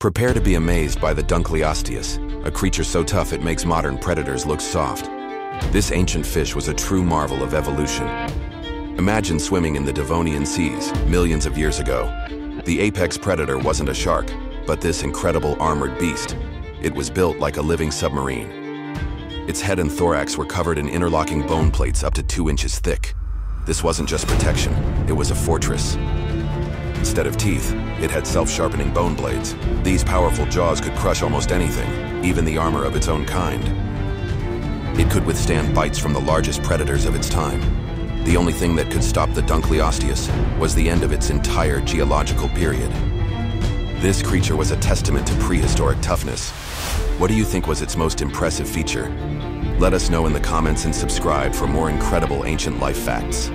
Prepare to be amazed by the Dunkleosteus, a creature so tough it makes modern predators look soft. This ancient fish was a true marvel of evolution. Imagine swimming in the Devonian seas millions of years ago. The apex predator wasn't a shark, but this incredible armored beast. It was built like a living submarine. Its head and thorax were covered in interlocking bone plates up to 2 inches thick. This wasn't just protection, it was a fortress. Instead of teeth, it had self-sharpening bone blades. These powerful jaws could crush almost anything, even the armor of its own kind. It could withstand bites from the largest predators of its time. The only thing that could stop the Dunkleosteus was the end of its entire geological period. This creature was a testament to prehistoric toughness. What do you think was its most impressive feature? Let us know in the comments and subscribe for more incredible ancient life facts.